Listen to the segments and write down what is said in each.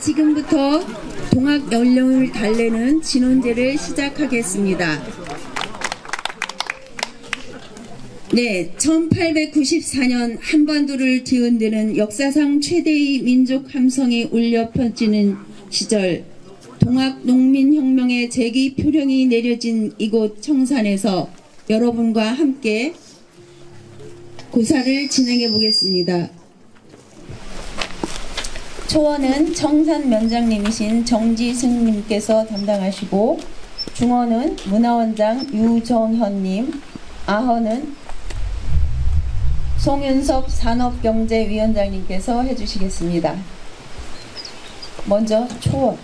지금부터 동학 연령을 달래는 진원제를 시작하겠습니다. 네, 1894년 한반도를 뒤흔드는 역사상 최대의 민족 함성이 울려 퍼지는 시절, 동학 농민혁명의 재기 표령이 내려진 이곳 청산에서 여러분과 함께 고사를 진행해 보겠습니다. 초원은 청산 면장님이신 정지승님께서 담당하시고, 중원은 문화원장 유정현님, 아헌은 송윤섭 산업경제위원장님께서 해주시겠습니다. 먼저 초원.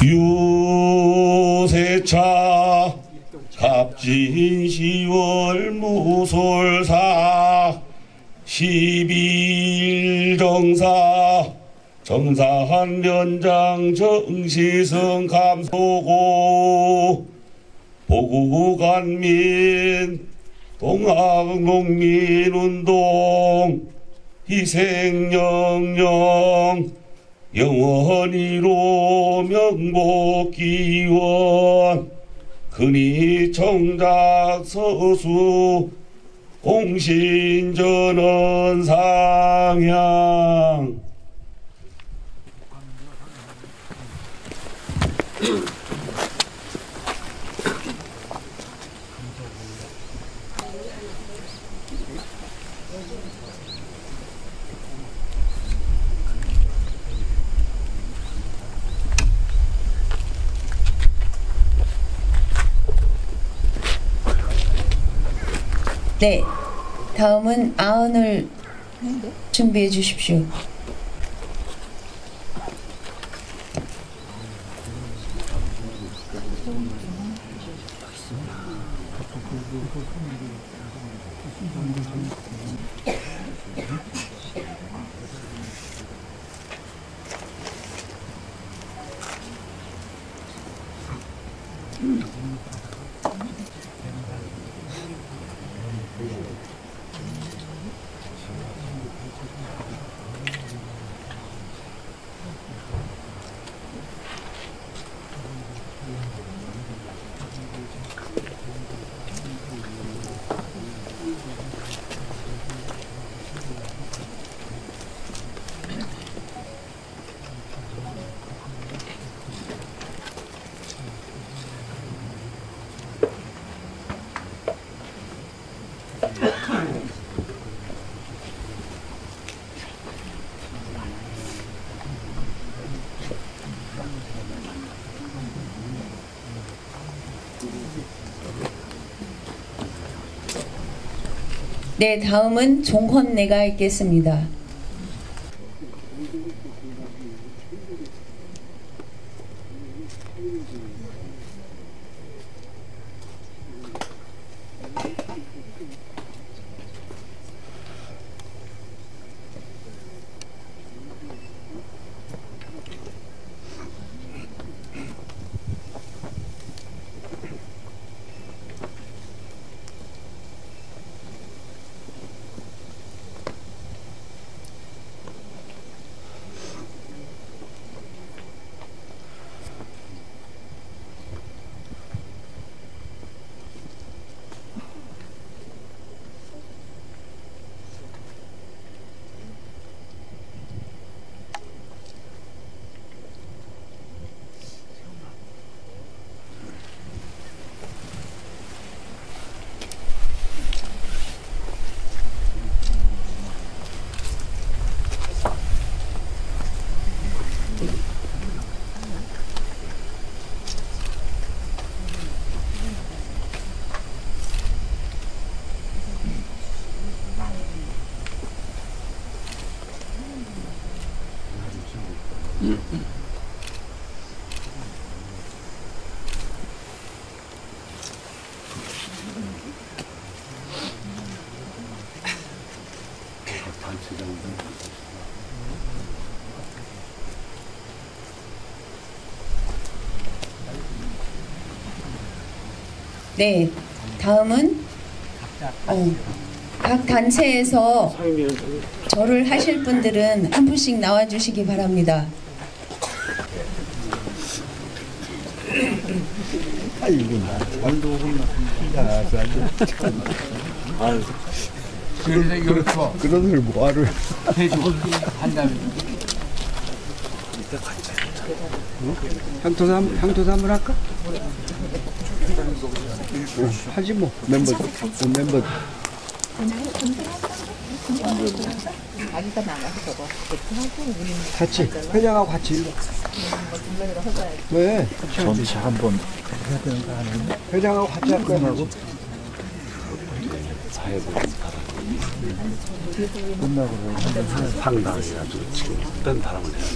유세차 갑진 10월 무솔사 12일 정사 청산 면장 정시승 감소고 보구간민 동학 농민운동 희생영영 영원히로 명복기원 근히 청작 서수 공신전원 상향. 네, 다음은 아흔을 준비해 주십시오. 네, 다음은 종헌내가 있겠습니다. 네, 다음은 각 단체에서 절을 하실 분들은 한 분씩 나와주시기 바랍니다. 아이고, 말도 혼났습니다. 그래서 그런 걸 뭐하를 해주고 한다면 이따 같이 향토사 한번 할까? 하지 뭐 멤버들. 같이 회장하고 같이 일러. 왜? 전체 한번 회장하고 같이 할 거야. 끝나고 상당해가지고 지금 어떤 사람을 해야 돼?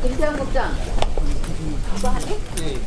모항장을 국장, 이거 하니? 네.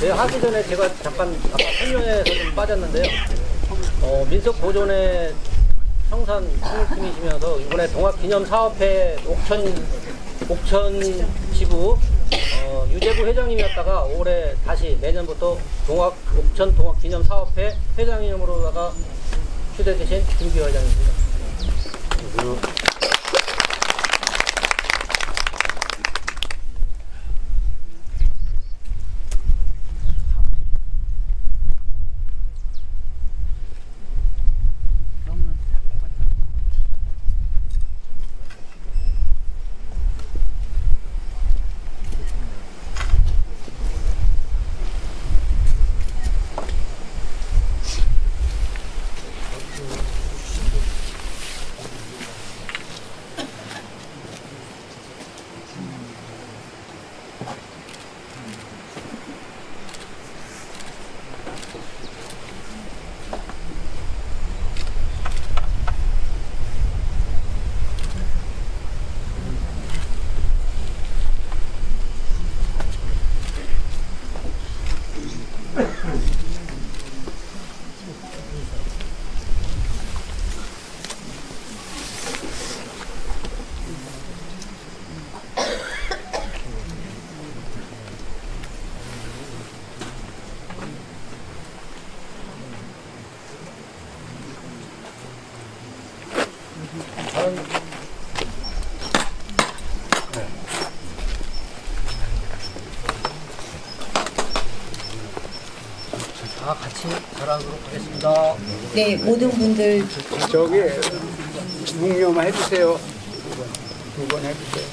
네, 하기 전에 제가 잠깐 아까 설명에서 좀 빠졌는데요. 민속보존의 청산 총무팀이시면서 이번에 동학기념사업회 옥천지부 유재구 회장님이었다가 올해 다시 내년부터 옥천 동학기념사업회 회장님으로다가 휴대되신 김기호 회장입니다. 네, 모든 분들 저기 묵념만 해주세요. 두 번 해주세요.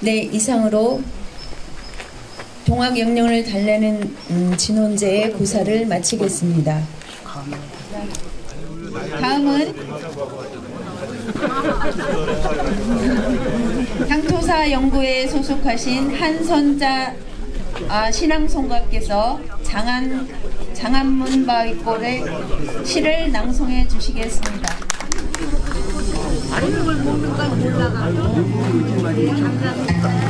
네, 이상으로 동학 영령을 달래는 진혼제의 고사를 마치겠습니다. 다음은 향토사 연구에 소속하신 한선자 신앙송가께서 장안문 바위골의 시를 낭송해 주시겠습니다. 아는 걸 먹는 걸 몰라가지고 감사합니다.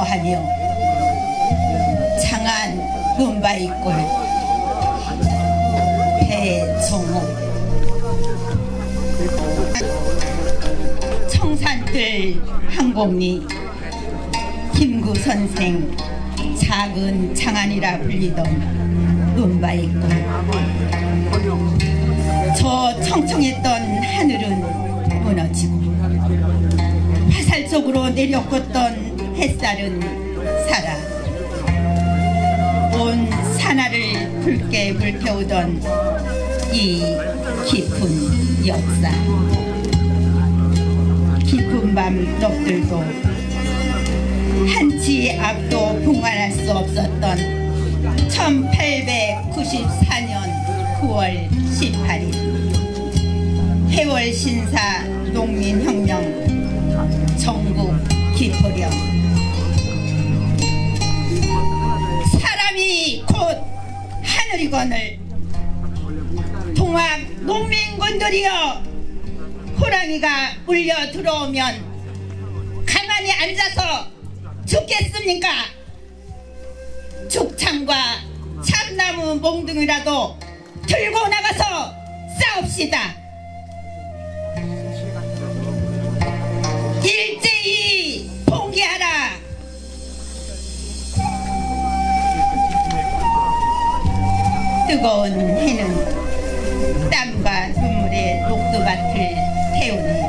하며 장안 문바위골 배송옥 청산뜰 항곡리 김구 선생 작은 장안이라 불리던 문바위골 저 청청했던 하늘은 무너지고 화살적으로 내려꽂던 햇살은 살아 온 산하를 붉게 불태우던 이 깊은 역사 깊은 밤 넋들도 한치 앞도 봉안할 수 없었던 1894년 9월 18일 해월신사 농민혁명 전국 기포령 하늘이건을 동학 농민군들이여 호랑이가 울려 들어오면 가만히 앉아서 죽겠습니까? 죽창과 참나무 몽둥이라도 들고 나가서 싸웁시다. 일제히 봉기하라. 뜨거운 해는 땀과 눈물의 녹두밭을 태우니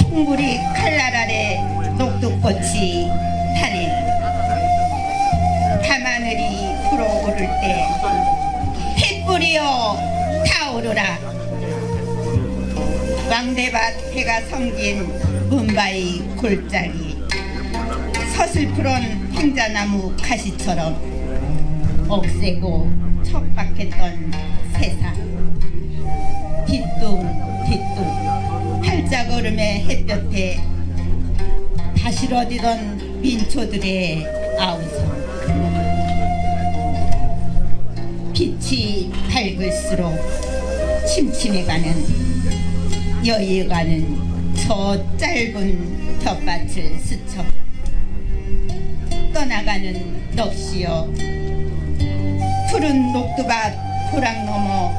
송물이 칼날 아래 녹두꽃이 타네 밤하늘이 불어오를 때 햇불이여 타오르라 왕대밭 해가 섬긴 봄바위 골짜기 서슬프론 행자나무 가시처럼 억세고 척박했던 세상. 뒤뚱뒤뚱 팔자걸음의 햇볕에 다시러지던 민초들의 아우성. 빛이 밝을수록 침침해가는 여의가는 저 짧은 텃밭을 스쳐 떠나가는 넋이여, 푸른 녹두밭 고랑 넘어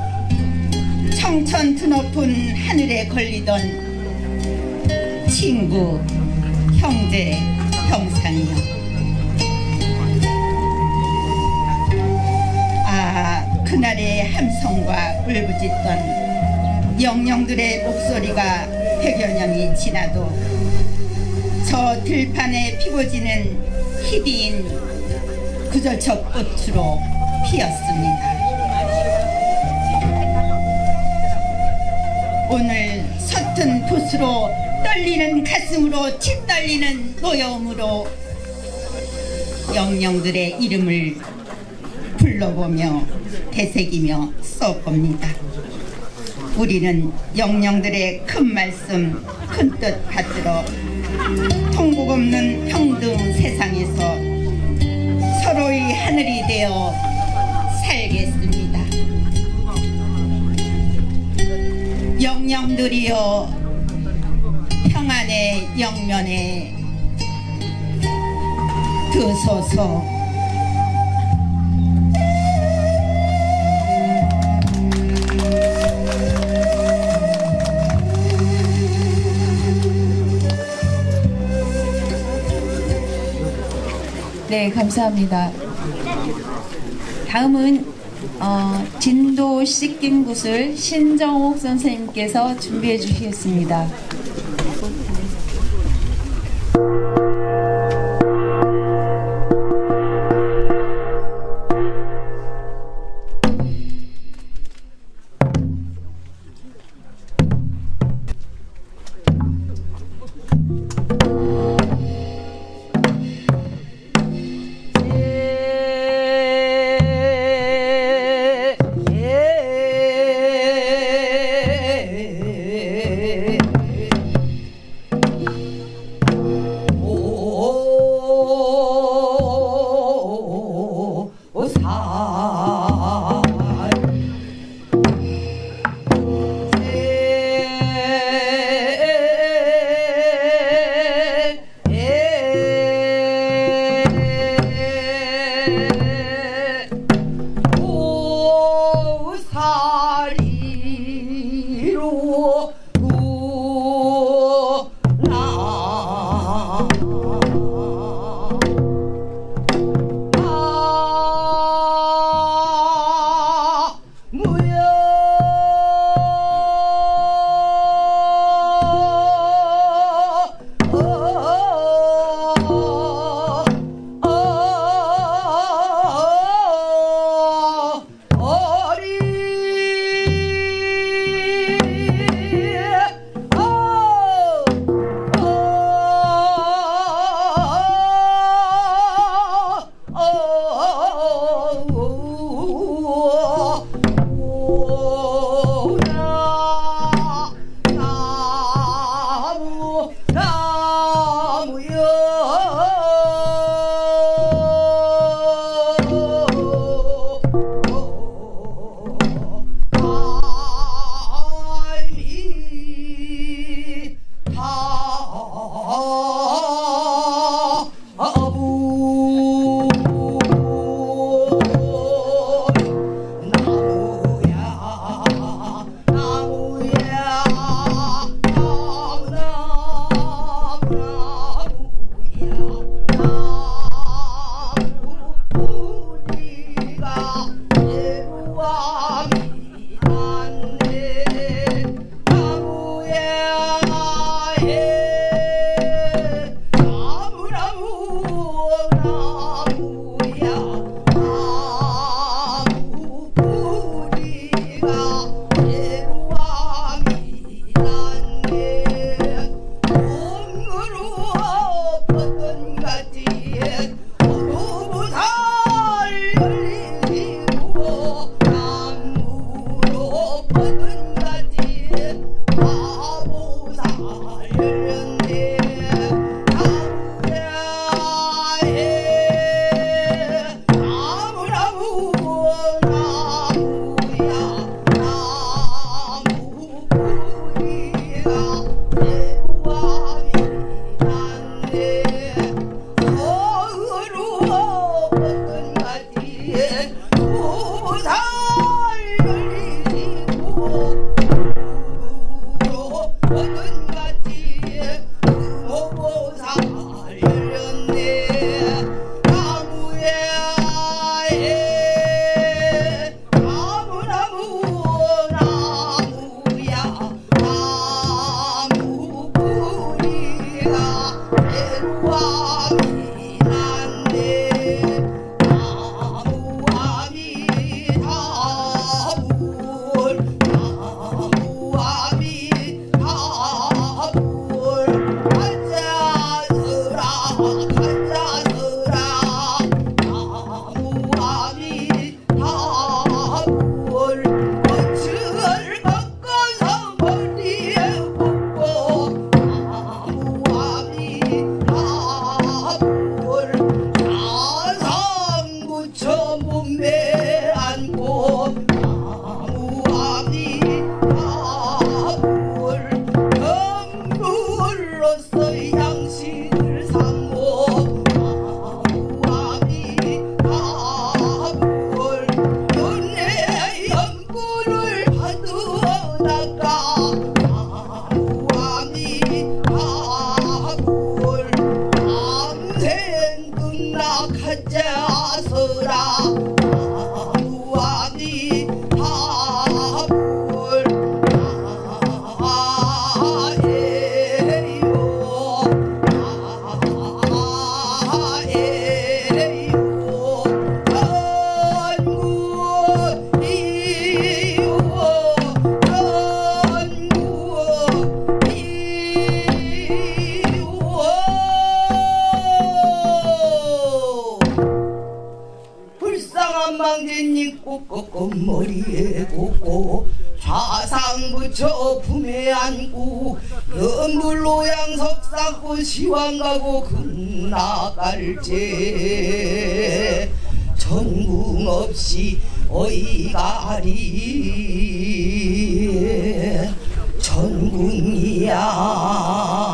청천 드높은 하늘에 걸리던 친구, 형제, 형상이여. 아, 그날의 함성과 울부짖던 영령들의 목소리가 100여 년이 지나도 저 들판에 피고지는 희비인 구절척 꽃으로 피었습니다. 오늘 서툰 붓으로 떨리는 가슴으로 짓떨리는 노여움으로 영령들의 이름을 불러보며 되새기며 써봅니다. 우리는 영령들의 큰 말씀 큰 뜻 받들어 통곡 없는 평등 세상에서 서로의 하늘이 되어 살겠습니다. 영령들이여, 평안의 영면에 드소서. 네, 감사합니다. 다음은 진도 씻긴 구슬 신정옥 선생님께서 준비해 주시겠습니다. 시왕가고 금나갈제 전궁없이 어이가리 전궁이야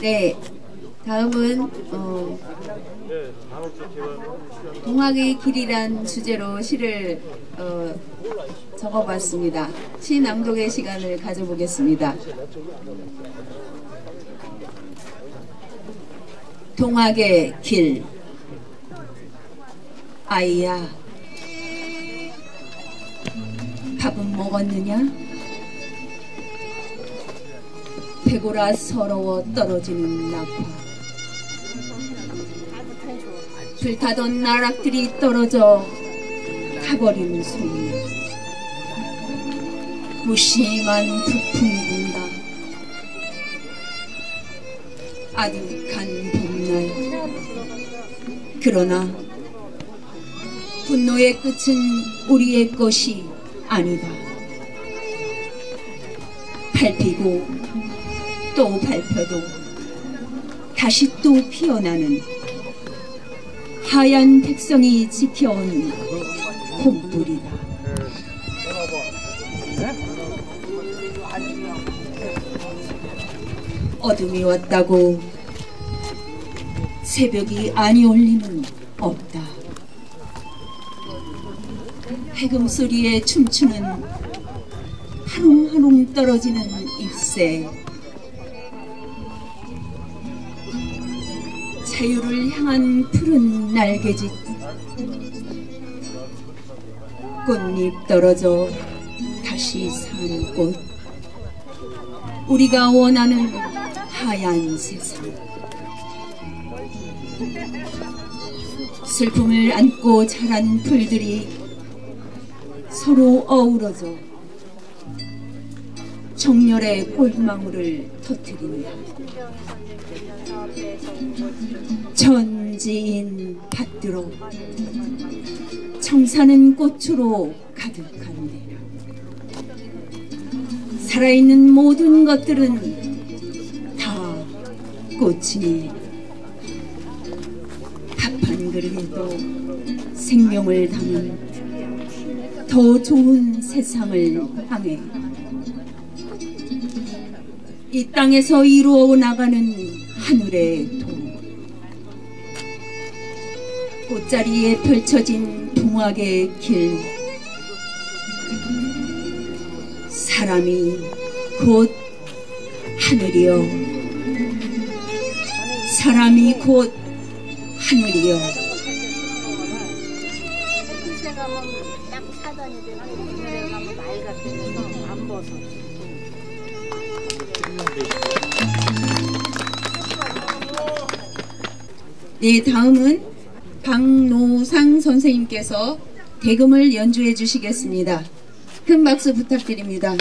네, 다음은 동학의 길이란 주제로 시를 적어봤습니다. 시 낭독의 시간을 가져보겠습니다. 동학의 길. 아이야, 밥은 먹었느냐? 배고라 서러워 떨어지는 낙화. 불타던 나락들이 떨어져 타버린 소리. 무심한 부품이 분다. 아득한 봄날. 그러나 분노의 끝은 우리의 것이 아니다. 밟히고 또 밟혀도 다시 또 피어나는 하얀 백성이 지켜온 봄불이다. 어둠이 왔다고 새벽이 아니올 리는 없다. 해금 소리에 춤추는 하롱하롱 떨어지는 잎새. 자유를 향한 푸른 날개짓. 꽃잎 떨어져 다시 사는 꽃. 우리가 원하는 하얀 세상. 슬픔을 안고 자란 풀들이 서로 어우러져 정열의 꽃망울을 터뜨린다. 전지인 밭들어 청산은 꽃으로 가득한데. 살아있는 모든 것들은 다 꽃이니 밥 한 그릇에도 생명을 담은 더 좋은 세상을 향해 이 땅에서 이루어 나가는 하늘의 동. 꽃자리에 펼쳐진 동학의 길. 사람이 곧 하늘이여. 사람이 곧 하늘이여. 네, 다음은 박노상 선생님께서 대금을 연주해 주시겠습니다. 큰 박수 부탁드립니다.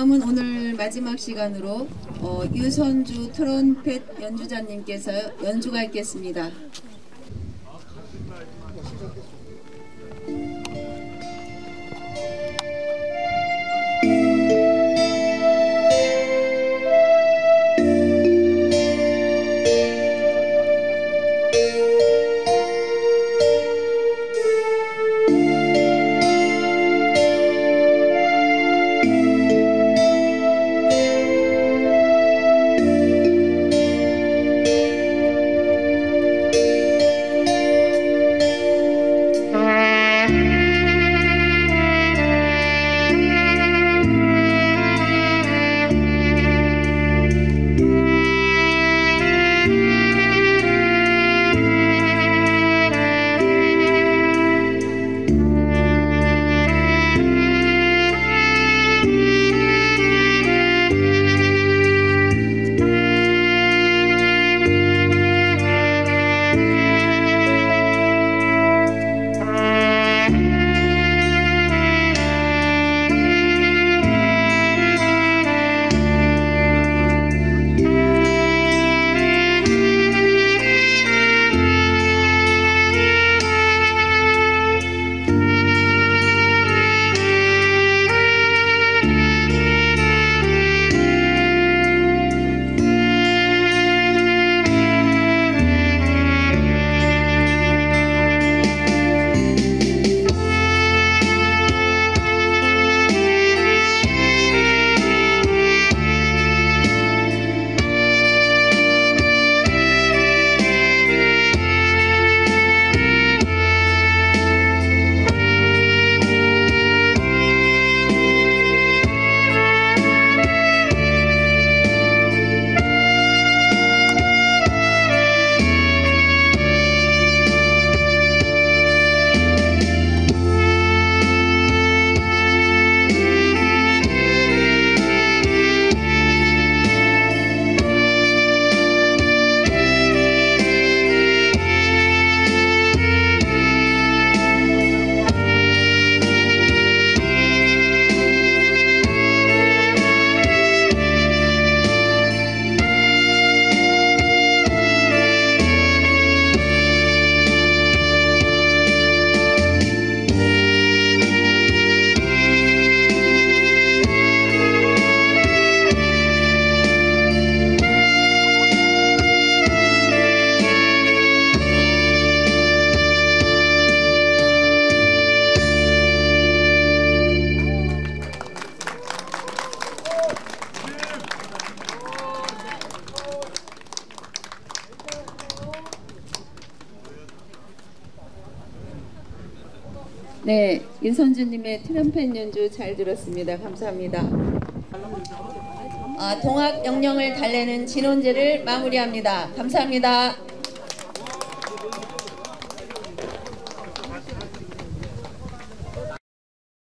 다음은 오늘 마지막 시간으로 유선주 트럼펫 연주자님께서 연주가 있겠습니다. 네, 유선주님의 트럼펫 연주 잘 들었습니다. 감사합니다. 동학 영령을 달래는 진혼제를 마무리합니다. 감사합니다.